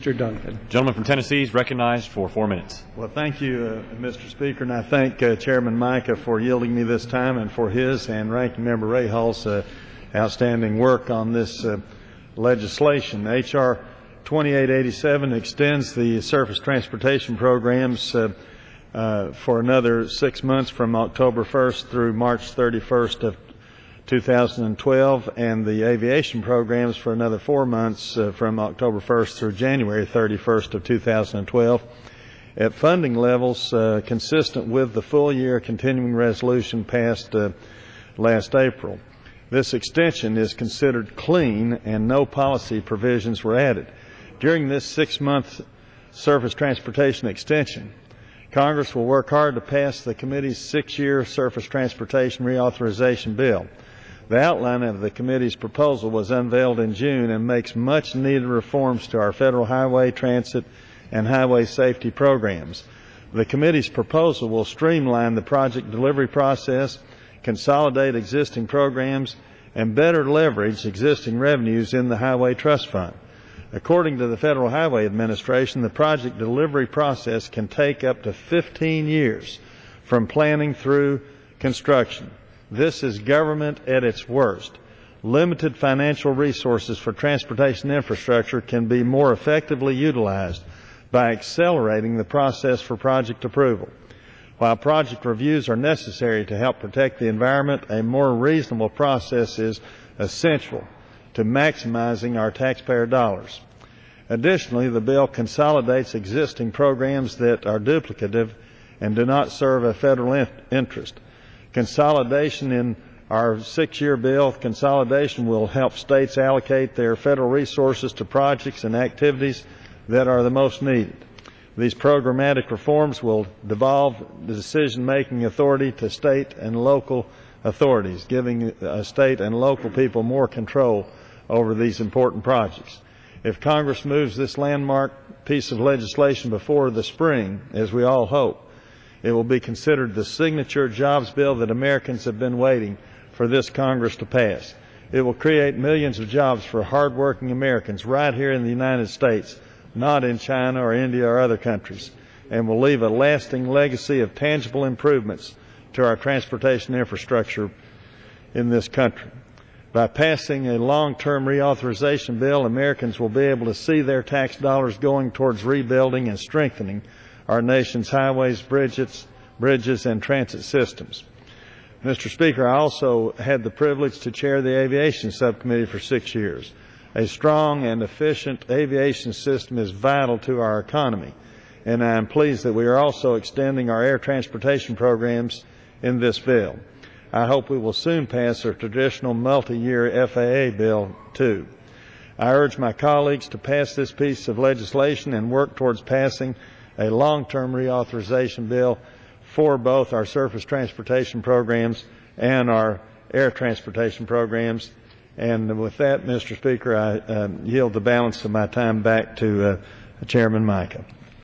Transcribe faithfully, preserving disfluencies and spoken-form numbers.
Mister Duncan. Gentleman from Tennessee is recognized for four minutes. Well, thank you, uh, Mister Speaker, and I thank uh, Chairman Mica for yielding me this time and for his and Ranking Member Rahal's uh, outstanding work on this uh, legislation. H R twenty-eight eighty-seven extends the surface transportation programs uh, uh, for another six months from October first through March thirty-first of two thousand twelve, and the aviation programs for another four months uh, from October first through January thirty-first of two thousand twelve at funding levels uh, consistent with the full year continuing resolution passed uh, last April. This extension is considered clean and no policy provisions were added. During this six-month surface transportation extension, Congress will work hard to pass the committee's six-year surface transportation reauthorization bill. The outline of the committee's proposal was unveiled in June and makes much needed reforms to our federal highway, transit, and highway safety programs. The committee's proposal will streamline the project delivery process, consolidate existing programs, and better leverage existing revenues in the Highway Trust Fund. According to the Federal Highway Administration, the project delivery process can take up to fifteen years from planning through construction. This is government at its worst. Limited financial resources for transportation infrastructure can be more effectively utilized by accelerating the process for project approval. While project reviews are necessary to help protect the environment, a more reasonable process is essential to maximizing our taxpayer dollars. Additionally, the bill consolidates existing programs that are duplicative and do not serve a federal in- interest. Consolidation in our six-year bill, consolidation will help states allocate their federal resources to projects and activities that are the most needed. These programmatic reforms will devolve the decision-making authority to state and local authorities, giving uh, state and local people more control over these important projects. If Congress moves this landmark piece of legislation before the spring, as we all hope, it will be considered the signature jobs bill that Americans have been waiting for this Congress to pass. It will create millions of jobs for hardworking Americans right here in the United States, not in China or India or other countries, and will leave a lasting legacy of tangible improvements to our transportation infrastructure in this country. By passing a long-term reauthorization bill, Americans will be able to see their tax dollars going towards rebuilding and strengthening our nation's highways, bridges, bridges, and transit systems. Mister Speaker, I also had the privilege to chair the Aviation Subcommittee for six years. A strong and efficient aviation system is vital to our economy, and I am pleased that we are also extending our air transportation programs in this bill. I hope we will soon pass our traditional multi-year F A A bill, too. I urge my colleagues to pass this piece of legislation and work towards passing a long-term reauthorization bill for both our surface transportation programs and our air transportation programs. And with that, Mister Speaker, I uh, yield the balance of my time back to uh, Chairman Mica.